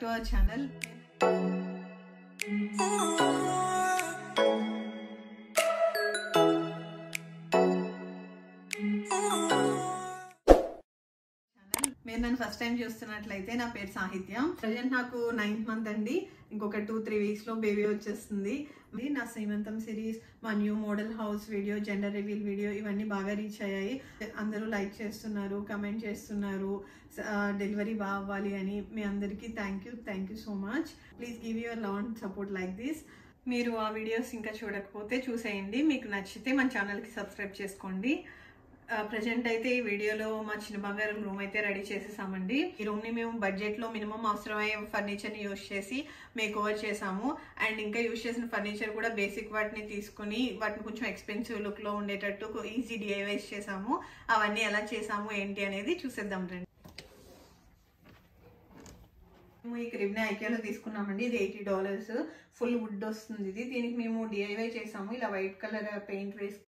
back to our channel. First time na pet Sahitya. Present naaku 9th month andi. Inkoka 2-3 weeks lo baby vachesthundi. Na Seemantam series, ma new model house video, gender reveal video ivanni baga reach ayyayi. Andaru like chestunnaru, comment chestunnaru, delivery baa avvali ani mee andariki thank you so much. Please give your love and support like this. Meeru aa videos inka chodakapothe chuseyandi. Meeku nachithe man channel ki subscribe cheskondi. Present aithe video lo ma chinna bangaraam room aithe ready chesesamandi. Ee room ni memu budget lo minimum avasaramaye furniture ni use chesi makeover chesamu and inka use chesina furniture kuda basic vatni teeskoni vatni koncham expensive look lo undetattu easy DIY chesamu avanni ela chesamu enti anedi chuseddam randi. మేము ఈ క్రిబ్ని ఐకేలో తీసుకున్నామండి. ఇది $80 full would వస్తుంది. ఇది దీనికి మేము DIY చేసాము. ఇలా వైట్ కలర్ పెయింట్ వేసి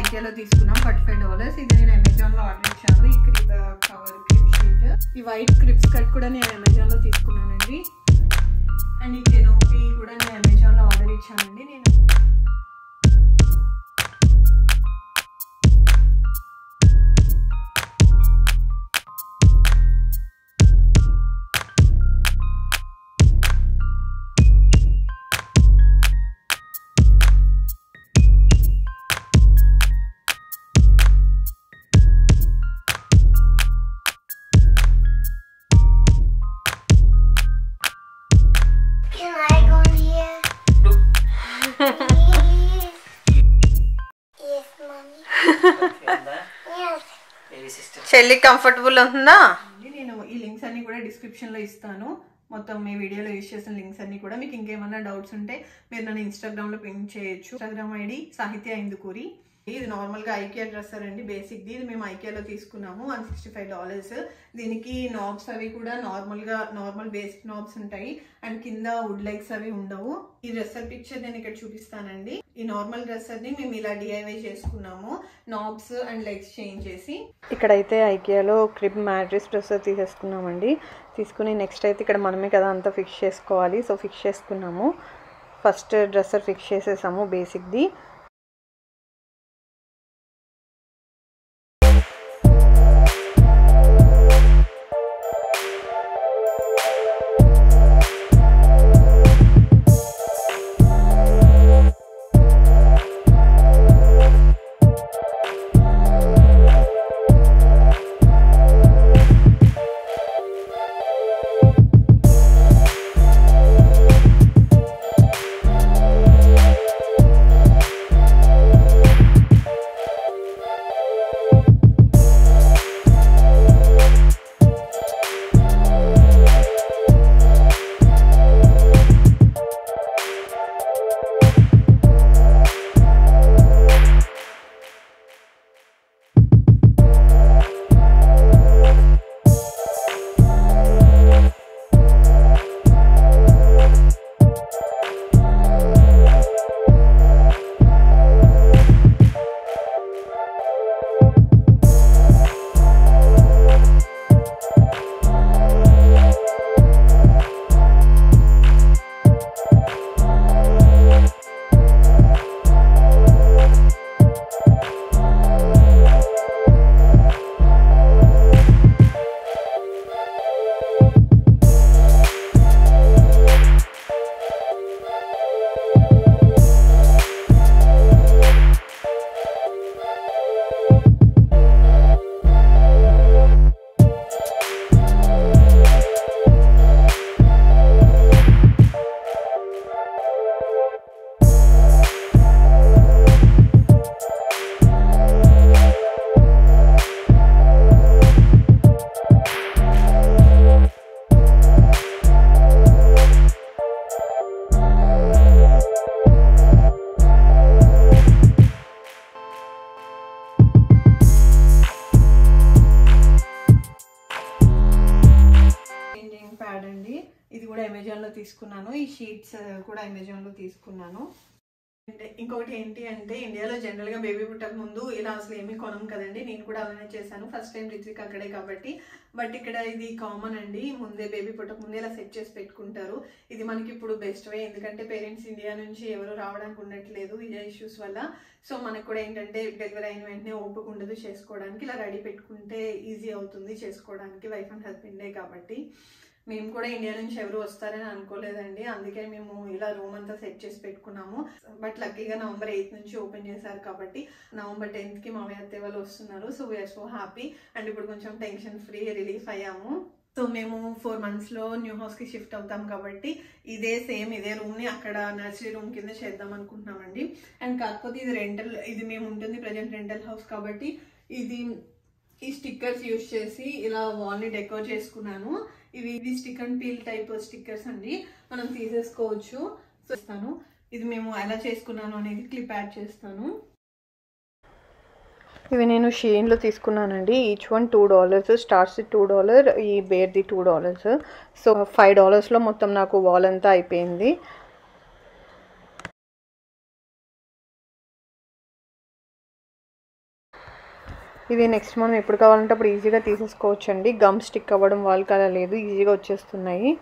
ఐకేలో తీసుకున్నాం. $45. ఇది నేను అమెజాన్ లో ఆర్డర్ ఇచ్చాను. ఈ క్రిబ్ కవర్, క్రిబ్ షీట్, ఈ వైట్ క్రిబ్స్ కట్ కూడా నేను అమెజాన్ లో తీసుకున్నానండి. అండ్ ఈ కెనోపీ కూడా నేను అమెజాన్ లో ఆర్డర్ ఇచ్చానండి. నేను చెల్లి కంఫర్టబుల్ అవుతుందా? నేను ఈ లింక్స్ అన్ని కూడా డిస్క్రిప్షన్లో ఇస్తాను. మొత్తం మీ వీడియోలో యూజ్ చేసిన లింక్స్ అన్ని కూడా. మీకు ఇంకేమన్నా డౌట్స్ ఉంటే మీరు నన్ను ఇన్స్టాగ్రామ్లో పింక్ చేయొచ్చు. Instagram ID Sahitya Indukuri. ఇది నార్మల్గా IKEA డ్రెస్సర్ అండి, బేసిక్ది. ఇది మేము IKEAలో తీసుకున్నాము. $165. దీనికి నాబ్స్ అవి కూడా నార్మల్గా బేసిక్ నాబ్స్ ఉంటాయి అండ్ కింద వుడ్ లైక్స్ అవి ఉండవు. ఈ డ్రెస్సర్ పిక్చర్ నేను ఇక్కడ చూపిస్తానండి. ఈ నార్మల్ డ్రెస్సర్ని మేము ఇలా DIY చేసుకున్నాము, నాబ్స్ అండ్ లైక్స్ చేంజ్ చేసి. ఇక్కడైతే IKEAలో క్రిబ్ మ్యాట్రిస్ డ్రెస్సర్ తీసేసుకున్నామండి. తీసుకుని నెక్స్ట్ అయితే ఇక్కడ మనమే కదా అంతా ఫిక్స్ చేసుకోవాలి. సో ఫిక్స్ చేసుకున్నాము. ఫస్ట్ డ్రెస్సర్ ఫిక్స్ చేసేసాము బేసిక్ది. ఇది కూడా అమెజాన్ లో తీసుకున్నాను ఈ షీట్స్ కూడా అమెజాన్ లో తీసుకున్నాను ఇంకొకటి ఏంటి అంటే ఇండియాలో జనరల్ గా బేబీ పుట్టక ముందు ఇలా అసలు ఏమీ కొనం కదండి నేను కూడా అలానే చేశాను ఫస్ట్ టైం రిత్విక్ అక్కడే కాబట్టి బట్ ఇక్కడ ఇది కామన్ అండి ముందే బేబీ పుట్టక ముందే ఇలా సెట్ చేసి పెట్టుకుంటారు ఇది మనకి ఇప్పుడు బెస్ట్ వే ఎందుకంటే పేరెంట్స్ ఇండియా నుంచి ఎవరు రావడానికి ఉండట్లేదు ఇలా ఇష్యూస్ వల్ల సో మనకు కూడా ఏంటంటే డెలివరీ అయిన వెంటనే ఓపిక ఉండదు చేసుకోవడానికి ఇలా రెడీ పెట్టుకుంటే ఈజీ అవుతుంది చేసుకోవడానికి వైఫ్ అండ్ హస్బెండే కాబట్టి మేము కూడా ఇండియా నుంచి ఎవరు వస్తారని అనుకోలేదండి అందుకే మేము ఇలా రూమ్ అంతా సెట్ చేసి పెట్టుకున్నాము బట్ లక్కీగా నవంబర్ 8 నుంచి ఓపెన్ చేశారు కాబట్టి నవంబర్ 10కి మామయ్య అత్తయ్య వాళ్ళు వస్తున్నారు so we are so happy and ఇప్పుడు కొంచెం టెన్షన్ ఫ్రీ రిలీఫ్ అయ్యాము సో మేము 4 months లో న్యూ హౌస్కి షిఫ్ట్ అవుతాం కాబట్టి ఇదే సేమ్ ఇదే రూమ్ని అక్కడ నర్సరీ రూమ్ కింద చేద్దాం అనుకుంటున్నామండి అండ్ కాకపోతే ఇది రెంటల్ ఇది మేము ఉంటుంది ప్రజెంట్ రెంటల్ హౌస్ కాబట్టి ఇది ఈ స్టిక్కర్స్ యూజ్ చేసి ఇలా వాల్ని డెకోర్ చేసుకున్నాను ఇవి stick and peel type stickers అండి మనం తీసేసుకోవచ్చు చూస్తాను ఇది మేము ఎలా చేసుకున్నాను అనేది క్లిప్ యాడ్ చేస్తాను ఇవి నేను షీన్లో తీసుకున్నానండి ఈచ్ వన్ $2 స్టార్స్ $2 ఈ బేర్ది $2 సో $5లో మొత్తం నాకు వాల్ అంతా అయిపోయింది ఇవి నెక్స్ట్ మనం ఎప్పుడు కావాలంటే అప్పుడు ఈజీగా తీసేసుకోవచ్చండి గమ్ స్టిక్ అవ్వడం వాళ్ళకి అలా లేదు ఈజీగా వచ్చేస్తున్నాయి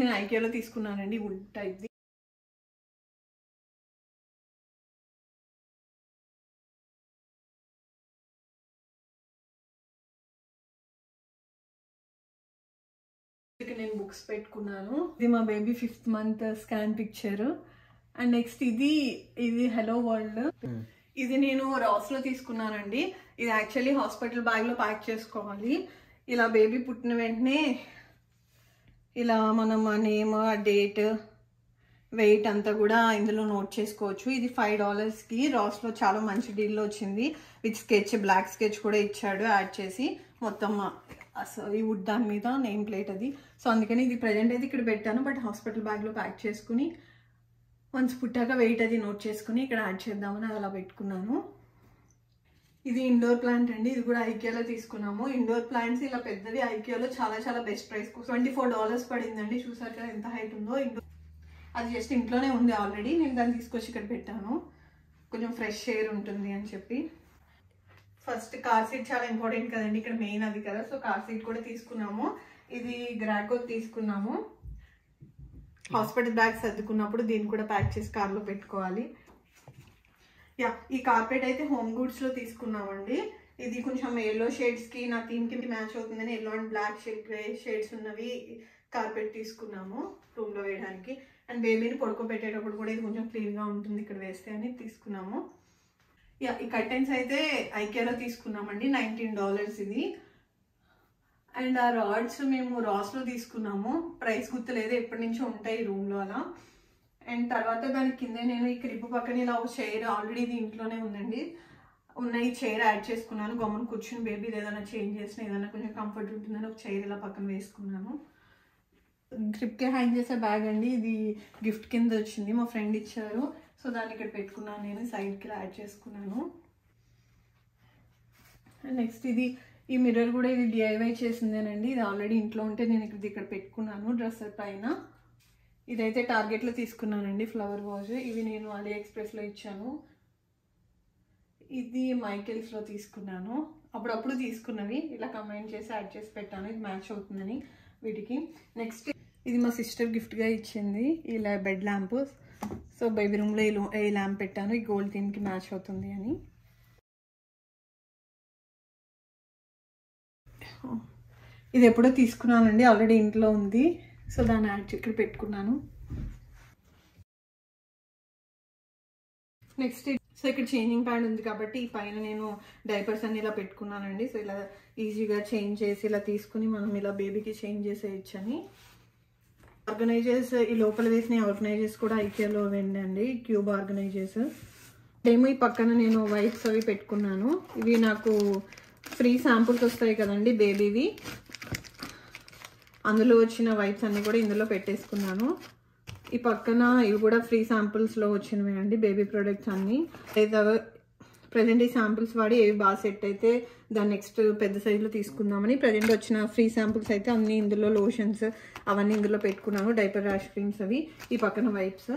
నేను IKEA లో తీసుకున్నానండి వుడ్ టైప్ది నేను బుక్స్ పెట్టుకున్నాను ఇది మా baby 5th month scan picture and next ఇది ఇది హలో వరల్డ్ ఇది నేను రాస్ లో తీసుకున్నానండి ఇది యాక్చువల్లీ హాస్పిటల్ బ్యాగ్ లో ప్యాక్ చేసుకోవాలి ఇలా బేబీ పుట్టిన వెంటనే ఇలా మనం నేమ్ డేట్ వెయిట్ అంతా కూడా ఇందులో నోట్ చేసుకోవచ్చు ఇది $5కి రాస్లో చాలా మంచి డీల్లో వచ్చింది విత్ స్కెచ్ బ్లాక్ స్కెచ్ కూడా ఇచ్చాడు యాడ్ చేసి మొత్తం ఈ వుడ్ దాని మీద నేమ్ ప్లేట్ అది సో అందుకని ఇది ప్రజెంట్ అయితే ఇక్కడ పెట్టాను బట్ హాస్పిటల్ బ్యాగ్లో ప్యాక్ చేసుకుని వన్స్ పుట్టాక వెయిట్ అది నోట్ చేసుకుని ఇక్కడ యాడ్ చేద్దామని అలా పెట్టుకున్నాను ఇది ఇండోర్ ప్లాంట్ అండి ఇది కూడా IKEAలో తీసుకున్నాము ఇండోర్ ప్లాంట్స్ ఇలా పెద్దవి IKEAలో చాలా చాలా బెస్ట్ ప్రైస్ $24 పడిందండి చూసారు కదా ఎంత హైట్ ఉందో ఇండోర్ అది జస్ట్ ఇంట్లోనే ఉంది ఆల్రెడీ నేను దాన్ని తీసుకొచ్చి ఇక్కడ పెట్టాను కొంచెం ఫ్రెష్ ఎయిర్ ఉంటుంది అని చెప్పి ఫస్ట్ కార్ సీట్ చాలా ఇంపార్టెంట్ కదండి ఇక్కడ మెయిన్ అది కదా సో కార్ సీట్ కూడా తీసుకున్నాము ఇది గ్రాకో తీసుకున్నాము హాస్పిటల్ బ్యాగ్ సర్దుకున్నప్పుడు దీన్ని కూడా ప్యాక్ చేసి కార్లో పెట్టుకోవాలి యా ఈ కార్పెట్ అయితే హోమ్ గూడ్స్ లో తీసుకున్నామండి ఇది కొంచెం ఎల్లో షేడ్స్ కి నా థీమ్ కి మ్యాచ్ అవుతుందని yellow and black shade grey shades ఉన్నవి కార్పెట్ తీసుకున్నాము రూమ్ లో వేయడానికి అండ్ బేబీని పడుకోబెట్టేటప్పుడు కూడా ఇది కొంచెం క్లీన్ గా ఉంటుంది ఇక్కడ వేస్తే అని తీసుకున్నాము యా ఈ కర్టెన్స్ అయితే IKEAలో తీసుకున్నామండి $19 ఇది అండ్ ఆ రాడ్స్ మేము రాస్ లో తీసుకున్నాము ప్రైస్ గుర్తులేదు ఎప్పటి నుంచో ఉంటాయి రూమ్ లో అలా అండ్ తర్వాత దాని కింద నేను ఈ క్రిప్ పక్కన ఇలా ఒక చైర్ ఆల్రెడీ ఇది ఇంట్లోనే ఉందండి ఉన్న ఈ చైర్ యాడ్ చేసుకున్నాను గమ్మున కూర్చుని బేబీ ఏదైనా చేంజ్ చేసిన ఏదైనా కొంచెం కంఫర్ట్ ఉంటుందని ఒక చైర్ ఇలా పక్కన వేసుకున్నాను క్రిప్కే హ్యాంగ్ చేసే బ్యాగ్ అండి ఇది గిఫ్ట్ కింద వచ్చింది మా ఫ్రెండ్ ఇచ్చారు సో దాన్ని ఇక్కడ పెట్టుకున్నాను నేను సైడ్కి ఇలా యాడ్ చేసుకున్నాను నెక్స్ట్ ఇది ఈ మిర్రర్ కూడా ఇది DIY చేసిందేనండి ఇది ఆల్రెడీ ఇంట్లో ఉంటే నేను ఇక్కడ పెట్టుకున్నాను డ్రెస్సర్ పైన ఇదైతే టార్గెట్లో తీసుకున్నానండి ఫ్లవర్ వాజ్ ఇవి నేను AliExpressలో ఇచ్చాను ఇది మైకెల్స్లో తీసుకున్నాను అప్పుడప్పుడు తీసుకున్నవి ఇలా కంబైన్ చేసి యాడ్ చేసి పెట్టాను ఇది మ్యాచ్ అవుతుందని వీటికి నెక్స్ట్ ఇది మా సిస్టర్ గిఫ్ట్గా ఇచ్చింది ఇలా బెడ్ ల్యాంప్ సో బేబీ రూమ్లో ఈ ల్యాంప్ పెట్టాను ఈ గోల్డ్ థీమ్కి మ్యాచ్ అవుతుంది అని ఇది ఎప్పుడో తీసుకున్నానండి ఆల్రెడీ ఇంట్లో ఉంది సో దాన్ని యాడ్ ఇక్కడ పెట్టుకున్నాను Next, so I could changing pad and the pine diapers and ila petkunanandi. So ila easy ga changes ila teeskuni manamila baby ki changes chani. Organizers local waste ne organizers kuda IKEA lo vendandi cube organizers. Demo I pakkana nenu wipes avi petkunnanu. Ivi naaku free samples vastayi kadandi baby vi. Andulo vachina wipes anni kuda indulo pettesukunnanu. ఈ పక్కన ఇవి కూడా free samples లో వచ్చినవి అండి baby products అన్ని present ఈ samples వాడి ఏవి బాగా సెట్ అయితే దాని నెక్స్ట్ పెద్ద సైజ్ లో తీసుకుందామని ప్రెజెంట్ వచ్చిన ఫ్రీ శాంపిల్స్ అయితే అన్ని ఇందులో లోషన్స్ అవన్నీ ఇందులో పెట్టుకున్నాను డైపర్ ర్యాష్ క్రీమ్స్ అవి ఈ పక్కన వైప్స్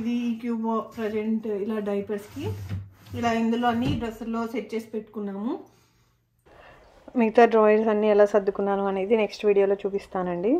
ఇది క్యూబ్ ప్రెజెంట్ ఇలా డైపర్స్ కి ఇలా ఇందులో అన్ని డ్రెస్సుల్లో సెట్ చేసి పెట్టుకున్నాము మిగతా డ్రాయర్స్ అన్ని ఎలా సర్దుకున్నాను అనేది నెక్స్ట్ వీడియోలో చూపిస్తానండి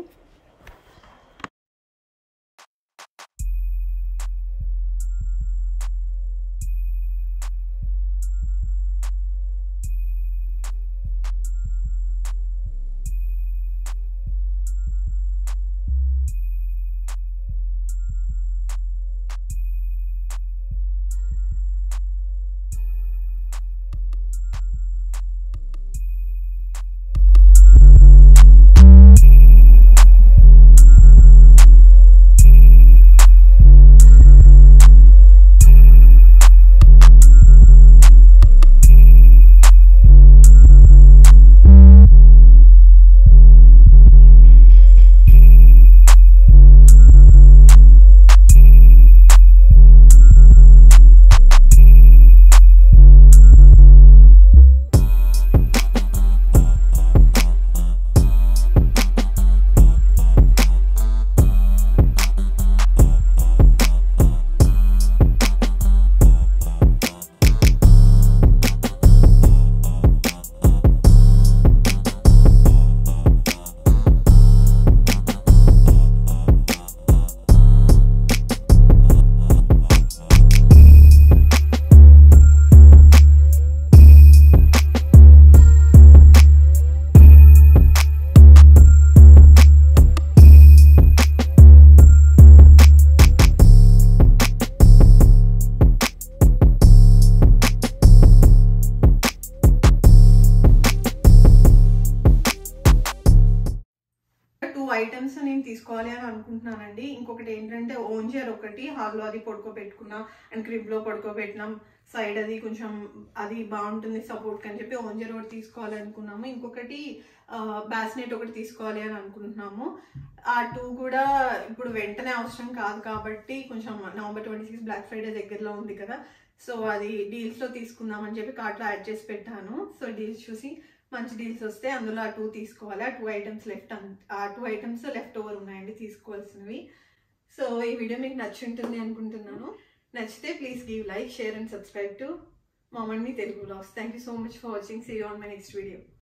ఐటమ్స్ నేను తీసుకోవాలి అని అనుకుంటున్నానండి ఇంకొకటి ఏంటంటే ఓంజర్ ఒకటి హాల్లో అది పడుకోబెట్టుకున్నా అండ్ క్రిబ్లో పడుకోబెట్టినాం సైడ్ అది కొంచెం అది బాగుంటుంది సపోర్ట్ అని చెప్పి ఓంజర్ ఒకటి తీసుకోవాలి అనుకున్నాము ఇంకొకటి బాస్నెట్ ఒకటి తీసుకోవాలి అని అనుకుంటున్నాము ఆ టూ కూడా ఇప్పుడు వెంటనే అవసరం కాదు కాబట్టి కొంచెం నవంబర్ 26 బ్లాక్ ఫ్రైడే దగ్గరలో ఉంది కదా సో అది డీల్స్లో తీసుకుందామని చెప్పి కార్ట్లో యాడ్ చేసి పెట్టాను సో డీల్స్ చూసి మంచి డీల్స్ వస్తే అందులో ఆ టూ తీసుకోవాలి ఆ టూ ఐటమ్స్ లెఫ్ట్ ఓవర్ ఉన్నాయండి తీసుకోవాల్సినవి సో ఈ వీడియో మీకు నచ్చుంటుంది అనుకుంటున్నాను నచ్చితే please give like share and subscribe to mom and me Telugu vlogs thank you so much for watching see you on my next video